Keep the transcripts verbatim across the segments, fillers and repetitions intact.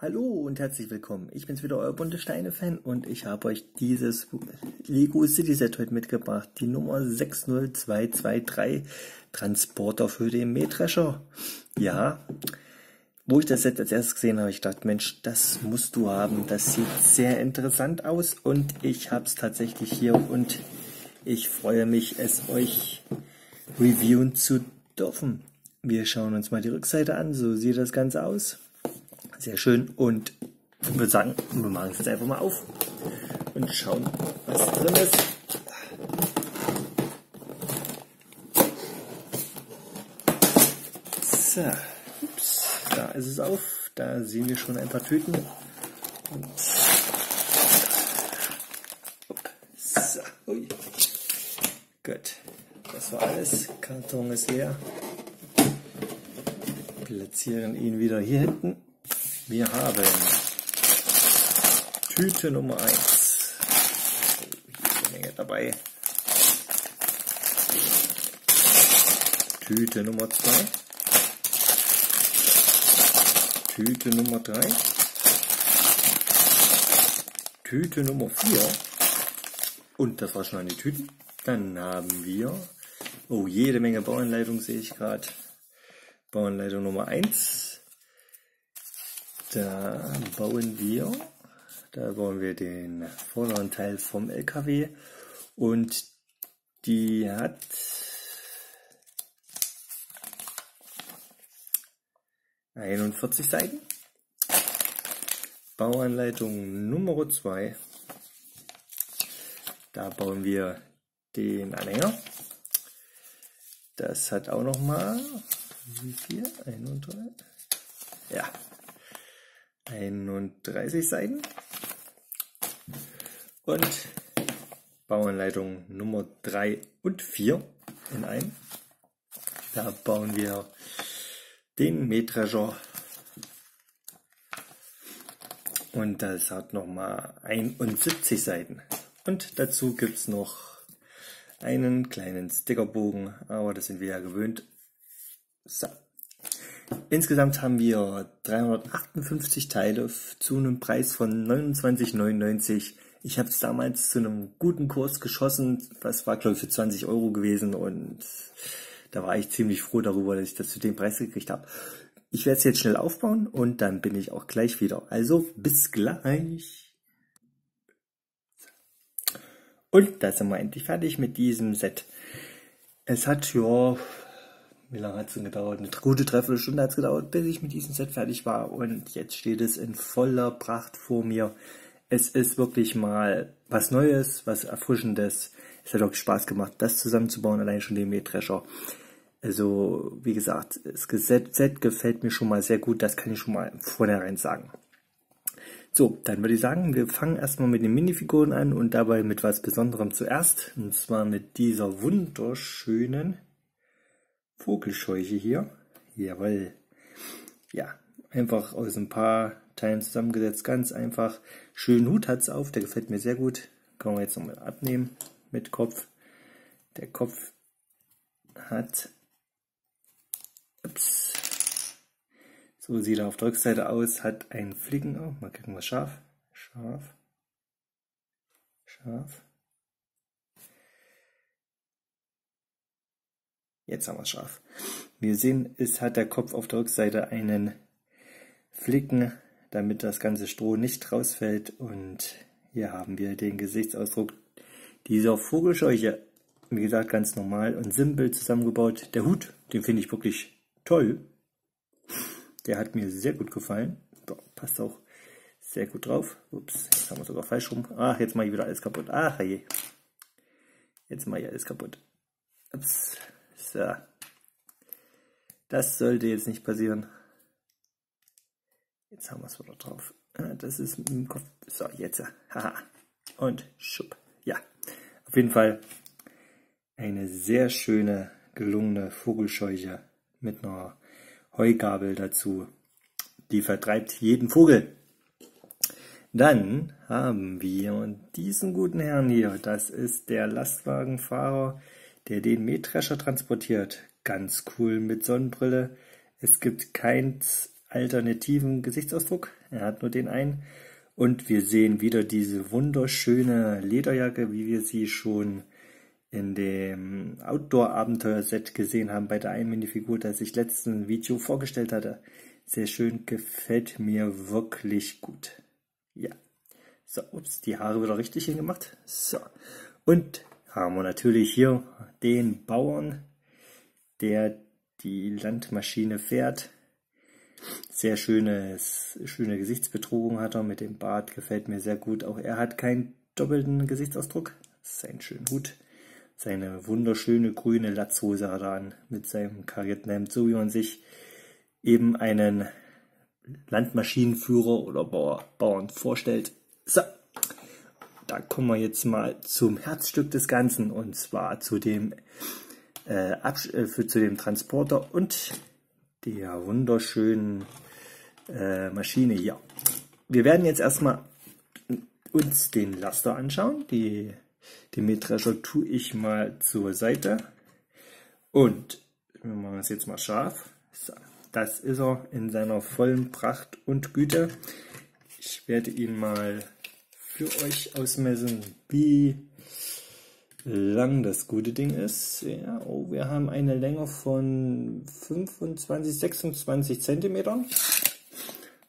Hallo und herzlich willkommen. Ich bin's wieder, euer Bunte Steine Fan, und ich habe euch dieses Lego City Set heute mitgebracht. Die Nummer sechs null zwei zwei drei, Transporter für den Mähdrescher. Ja, wo ich das Set als erstes gesehen habe, ich dachte, Mensch, das musst du haben. Das sieht sehr interessant aus und ich habe es tatsächlich hier und ich freue mich, es euch reviewen zu dürfen. Wir schauen uns mal die Rückseite an. So sieht das Ganze aus. Sehr schön, und ich würde sagen, wir machen es jetzt einfach mal auf und schauen, was drin ist. So, ups, da ist es auf, da sehen wir schon ein paar Tüten. Und so, ui. Gut, das war alles, Karton ist leer. Platzieren ihn wieder hier hinten. Wir haben Tüte Nummer eins. Hier ist eine Menge dabei. Tüte Nummer zwei. Tüte Nummer drei. Tüte Nummer vier. Und das war schon eine Tüte. Dann haben wir, oh, jede Menge Bauanleitung sehe ich gerade. Bauanleitung Nummer eins. Da bauen wir, da bauen wir den vorderen Teil vom L K W, und die hat einundvierzig Seiten. Bauanleitung Nummer zwei, da bauen wir den Anhänger. Das hat auch nochmal, wie viel? einunddreißig? Ja. einunddreißig Seiten. Und Bauanleitung Nummer drei und vier in einem. Da bauen wir den Mähdrescher. Und das hat nochmal einundsiebzig Seiten. Und dazu gibt es noch einen kleinen Stickerbogen, aber das sind wir ja gewöhnt. So. Insgesamt haben wir dreihundertachtundfünfzig Teile zu einem Preis von neunundzwanzig neunundneunzig. Ich habe es damals zu einem guten Kurs geschossen. Das war, glaube ich, für zwanzig Euro gewesen, und da war ich ziemlich froh darüber, dass ich das zu dem Preis gekriegt habe. Ich werde es jetzt schnell aufbauen und dann bin ich auch gleich wieder. Also bis gleich. Und da sind wir endlich fertig mit diesem Set. Es hat, ja... Wie lange hat es denn gedauert? Eine gute Dreiviertelstunde hat es gedauert, bis ich mit diesem Set fertig war. Und jetzt steht es in voller Pracht vor mir. Es ist wirklich mal was Neues, was Erfrischendes. Es hat wirklich Spaß gemacht, das zusammenzubauen, allein schon den Mähdrescher. Also, wie gesagt, das Set gefällt mir schon mal sehr gut. Das kann ich schon mal vornherein sagen. So, dann würde ich sagen, wir fangen erstmal mit den Minifiguren an und dabei mit was Besonderem zuerst. Und zwar mit dieser wunderschönen Vogelscheuche hier. Jawohl. Ja, einfach aus ein paar Teilen zusammengesetzt. Ganz einfach. Schönen Hut hat es auf. Der gefällt mir sehr gut. Kann man jetzt nochmal abnehmen mit Kopf. Der Kopf hat... Ups. So sieht er auf der Rückseite aus. Hat einen Flicken. Oh, mal gucken, was scharf. Scharf. Scharf. Jetzt haben wir es scharf. Wir sehen, es hat der Kopf auf der Rückseite einen Flicken, damit das ganze Stroh nicht rausfällt. Und hier haben wir den Gesichtsausdruck dieser Vogelscheuche. Wie gesagt, ganz normal und simpel zusammengebaut. Der Hut, den finde ich wirklich toll. Der hat mir sehr gut gefallen. So, passt auch sehr gut drauf. Ups, jetzt haben wir sogar falsch rum. Ach, jetzt mache ich wieder alles kaputt. Ach je. Jetzt mache ich alles kaputt. Ups. So, das sollte jetzt nicht passieren. Jetzt haben wir es wieder drauf. Das ist im Kopf. So, jetzt. Haha. Und schupp. Ja, auf jeden Fall eine sehr schöne, gelungene Vogelscheuche mit einer Heugabel dazu. Die vertreibt jeden Vogel. Dann haben wir diesen guten Herrn hier. Das ist der Lastwagenfahrer, der den Mähdrescher transportiert. Ganz cool mit Sonnenbrille. Es gibt keins alternativen Gesichtsausdruck. Er hat nur den einen. Und wir sehen wieder diese wunderschöne Lederjacke, wie wir sie schon in dem Outdoor-Abenteuer-Set gesehen haben, bei der einen Minifigur, das ich letzten Video vorgestellt hatte. Sehr schön, gefällt mir wirklich gut. Ja. So, ups, die Haare wieder richtig hingemacht. So. Und haben wir natürlich hier den Bauern, der die Landmaschine fährt. Sehr schönes, schöne Gesichtsbetrübung hat er mit dem Bart, gefällt mir sehr gut. Auch er hat keinen doppelten Gesichtsausdruck. Seinen schönen Hut, seine wunderschöne grüne Latzhose hat er an mit seinem Kariertenhemd, so wie man sich eben einen Landmaschinenführer oder Bauer, Bauern vorstellt. So, da kommen wir jetzt mal zum Herzstück des Ganzen, und zwar zu dem, äh, äh, für, zu dem Transporter und der wunderschönen äh, Maschine hier. Wir werden jetzt erstmal uns den Laster anschauen. Die, den Mähdrescher tue ich mal zur Seite. Und wir machen es jetzt mal scharf. So, das ist er in seiner vollen Pracht und Güte. Ich werde ihn mal für euch ausmessen, wie lang das gute Ding ist. Ja, oh, wir haben eine Länge von fünfundzwanzig, sechsundzwanzig Zentimetern.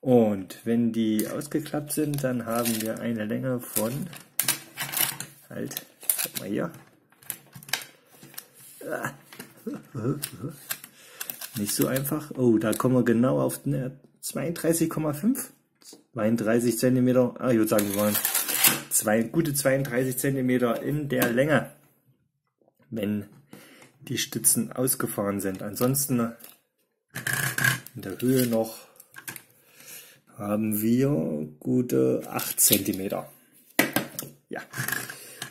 Und wenn die ausgeklappt sind, dann haben wir eine Länge von, halt, schaut mal hier, nicht so einfach. Oh, da kommen wir genau auf zweiunddreißig Komma fünf. zweiunddreißig Zentimeter, ah, ich würde sagen, wir waren zwei, gute zweiunddreißig Zentimeter in der Länge, wenn die Stützen ausgefahren sind. Ansonsten in der Höhe noch haben wir gute acht Zentimeter. Ja,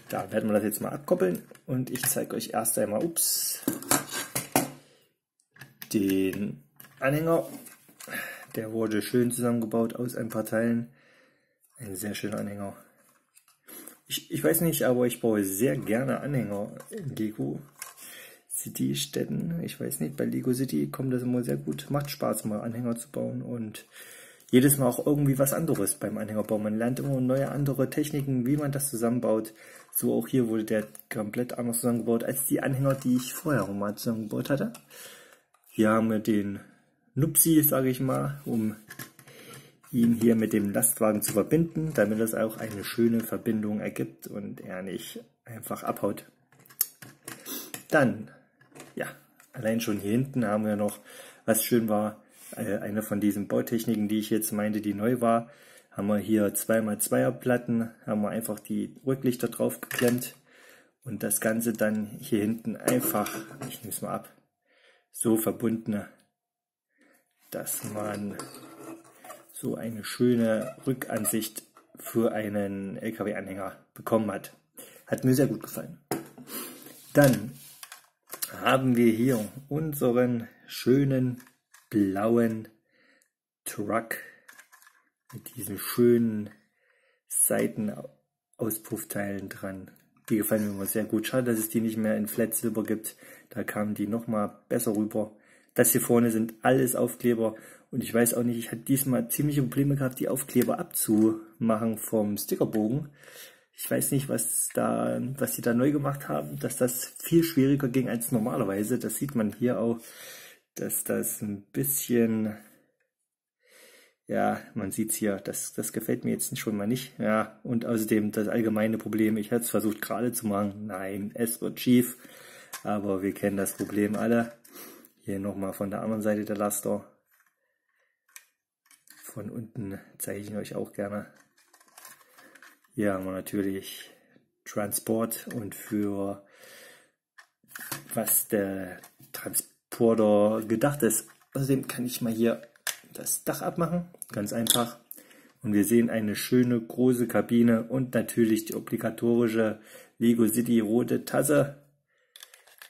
da werden wir das jetzt mal abkoppeln und ich zeige euch erst einmal, ups, den Anhänger. Der wurde schön zusammengebaut aus ein paar Teilen. Ein sehr schöner Anhänger. Ich, ich weiß nicht, aber ich baue sehr gerne Anhänger in Lego City Städten. Ich weiß nicht, bei Lego City kommt das immer sehr gut. Macht Spaß, mal Anhänger zu bauen und jedes Mal auch irgendwie was anderes beim Anhängerbau. Man lernt immer neue andere Techniken, wie man das zusammenbaut. So auch hier wurde der komplett anders zusammengebaut als die Anhänger, die ich vorher mal zusammengebaut hatte. Hier haben wir den Nupsi, sage ich mal, um ihn hier mit dem Lastwagen zu verbinden, damit das auch eine schöne Verbindung ergibt und er nicht einfach abhaut. Dann, ja, allein schon hier hinten haben wir noch, was schön war, eine von diesen Bautechniken, die ich jetzt meinte, die neu war, haben wir hier zwei mal zweier Platten, haben wir einfach die Rücklichter drauf geklemmt und das Ganze dann hier hinten einfach, ich nehme es mal ab, so verbunden, dass man so eine schöne Rückansicht für einen L K W-Anhänger bekommen hat. Hat mir sehr gut gefallen. Dann haben wir hier unseren schönen blauen Truck mit diesen schönen Seitenauspuffteilen dran. Die gefallen mir immer sehr gut. Schade, dass es die nicht mehr in Flat Silber gibt. Da kamen die nochmal besser rüber. Das hier vorne sind alles Aufkleber und ich weiß auch nicht, ich hatte diesmal ziemliche Probleme gehabt, die Aufkleber abzumachen vom Stickerbogen. Ich weiß nicht, was da, was die da neu gemacht haben, dass das viel schwieriger ging als normalerweise. Das sieht man hier auch, dass das ein bisschen, ja, man sieht's hier, das, das gefällt mir jetzt schon mal nicht. Ja, und außerdem das allgemeine Problem, ich hatte es versucht gerade zu machen, nein, es wird schief, aber wir kennen das Problem alle. Hier nochmal von der anderen Seite der Laster. Von unten zeige ich ihn euch auch gerne. Hier haben wir natürlich Transport und für was der Transporter gedacht ist. Außerdem kann ich mal hier das Dach abmachen, ganz einfach. Und wir sehen eine schöne große Kabine und natürlich die obligatorische Lego City rote Tasse.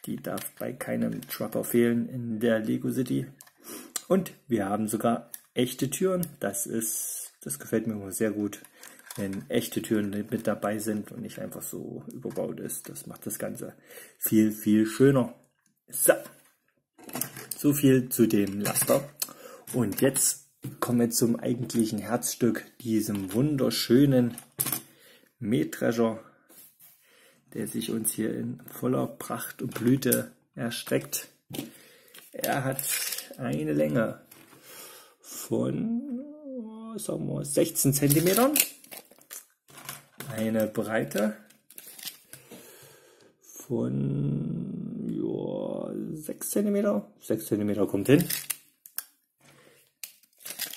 Die darf bei keinem Trucker fehlen in der Lego City. Und wir haben sogar echte Türen. Das ist, das gefällt mir immer sehr gut, wenn echte Türen mit dabei sind und nicht einfach so überbaut ist. Das macht das Ganze viel, viel schöner. So, so viel zu dem Laster. Und jetzt kommen wir zum eigentlichen Herzstück, diesem wunderschönen Mähdrescher, der sich uns hier in voller Pracht und Blüte erstreckt. Er hat eine Länge von, sagen wir, sechzehn Zentimetern, eine Breite von ja, sechs Zentimeter, sechs Zentimeter kommt hin.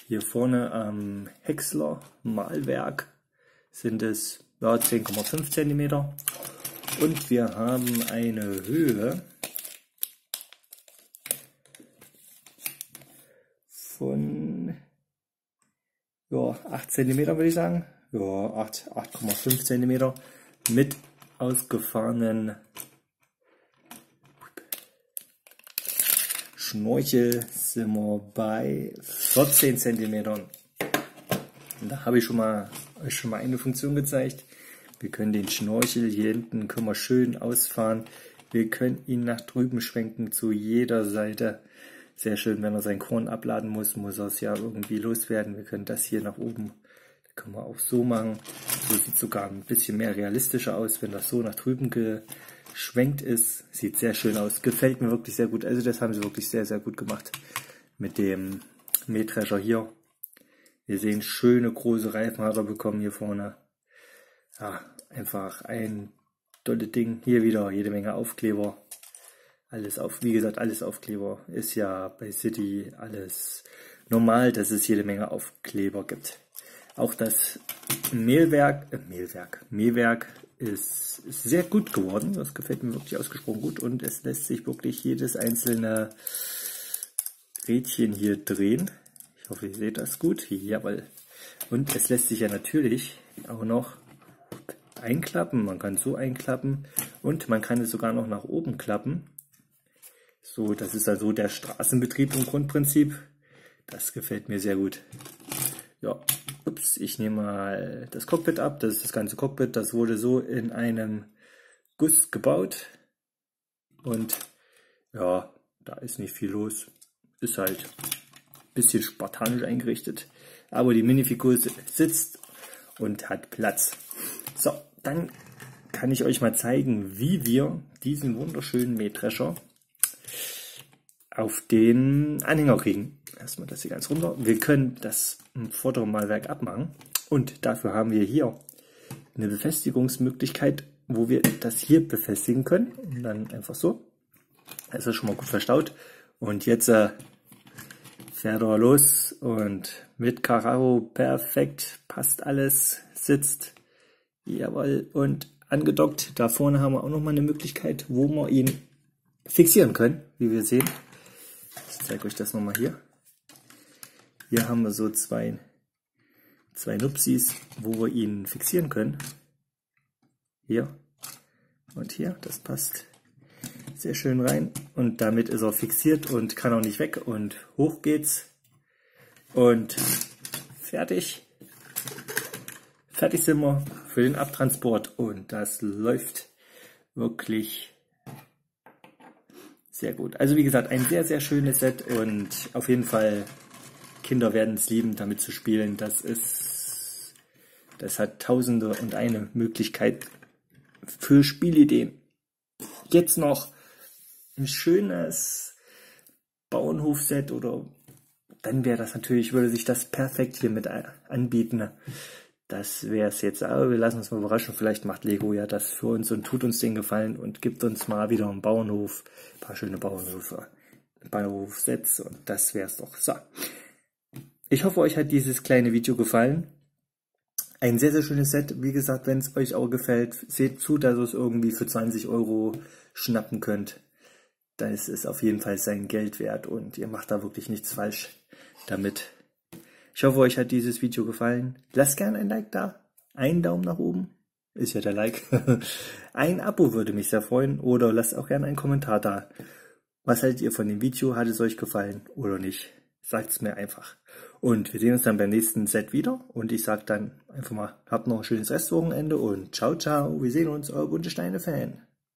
Hier vorne am Häcksler Malwerk sind es ja, zehn Komma fünf Zentimeter und wir haben eine Höhe von ja, acht Zentimeter, würde ich sagen. Ja, acht Komma fünf Zentimeter mit ausgefahrenen Schnorchel sind wir bei vierzehn Zentimetern. Da habe ich schon mal, schon mal eine Funktion gezeigt. Wir können den Schnorchel hier hinten können wir schön ausfahren. Wir können ihn nach drüben schwenken zu jeder Seite. Sehr schön, wenn er sein Korn abladen muss, muss er es ja irgendwie loswerden. Wir können das hier nach oben, das können wir auch so machen. So sieht es sogar ein bisschen mehr realistischer aus, wenn das so nach drüben geht. Schwenkt ist, sieht sehr schön aus, gefällt mir wirklich sehr gut. Also das haben sie wirklich sehr, sehr gut gemacht mit dem Mähdrescher hier. Wir sehen, schöne große Reifen hat er bekommen hier vorne. Ja, einfach ein tolles Ding. Hier wieder jede Menge Aufkleber. Alles auf, wie gesagt, alles Aufkleber. Ist ja bei City alles normal, dass es jede Menge Aufkleber gibt. Auch das Mehlwerk, äh, Mehlwerk, Mehlwerk ist sehr gut geworden. Das gefällt mir wirklich ausgesprochen gut und es lässt sich wirklich jedes einzelne Rädchen hier drehen. Ich hoffe, ihr seht das gut. Jawohl. Und es lässt sich ja natürlich auch noch einklappen. Man kann so einklappen und man kann es sogar noch nach oben klappen. So, das ist also der Straßenbetrieb im Grundprinzip. Das gefällt mir sehr gut. Ja. Ups, ich nehme mal das Cockpit ab, das ist das ganze Cockpit, das wurde so in einem Guss gebaut und ja, da ist nicht viel los, ist halt ein bisschen spartanisch eingerichtet, aber die Minifigur sitzt und hat Platz. So, dann kann ich euch mal zeigen, wie wir diesen wunderschönen Mähdrescher auf den Anhänger kriegen. Erstmal das hier ganz runter. Wir können das vordere Malwerk abmachen und dafür haben wir hier eine Befestigungsmöglichkeit, wo wir das hier befestigen können. Und dann einfach so. Das ist schon mal gut verstaut. Und jetzt äh, fährt er los und mit Karacho perfekt, passt alles, sitzt. Jawohl. Und angedockt. Da vorne haben wir auch nochmal eine Möglichkeit, wo wir ihn fixieren können, wie wir sehen. Ich zeige euch das nochmal hier. Hier haben wir so zwei, zwei Nupsis, wo wir ihn fixieren können. Hier und hier, das passt sehr schön rein. Und damit ist er fixiert und kann auch nicht weg. Und hoch geht's. Und fertig. Fertig sind wir für den Abtransport. Und das läuft wirklich sehr gut. Also wie gesagt, ein sehr, sehr schönes Set und auf jeden Fall, Kinder werden es lieben, damit zu spielen. Das ist, das hat tausende und eine Möglichkeit für Spielideen. Jetzt noch ein schönes Bauernhofset oder dann wäre das natürlich, würde sich das perfekt hier mit anbieten. Das wäre es jetzt, aber wir lassen uns mal überraschen, vielleicht macht Lego ja das für uns und tut uns den Gefallen und gibt uns mal wieder einen Bauernhof, ein paar schöne Bauernhöfe, Bauernhofsets und das wäre es doch. So, ich hoffe, euch hat dieses kleine Video gefallen. Ein sehr, sehr schönes Set, wie gesagt, wenn es euch auch gefällt, seht zu, dass ihr es irgendwie für zwanzig Euro schnappen könnt. Das ist auf jeden Fall sein Geld wert und ihr macht da wirklich nichts falsch damit. Ich hoffe, euch hat dieses Video gefallen. Lasst gerne ein Like da, einen Daumen nach oben, ist ja der Like. Ein Abo würde mich sehr freuen oder lasst auch gerne einen Kommentar da. Was haltet ihr von dem Video? Hat es euch gefallen oder nicht? Sagt es mir einfach. Und wir sehen uns dann beim nächsten Set wieder und ich sage dann einfach mal, habt noch ein schönes Restwochenende und ciao, ciao. Wir sehen uns, euer Bunte Steine Fan.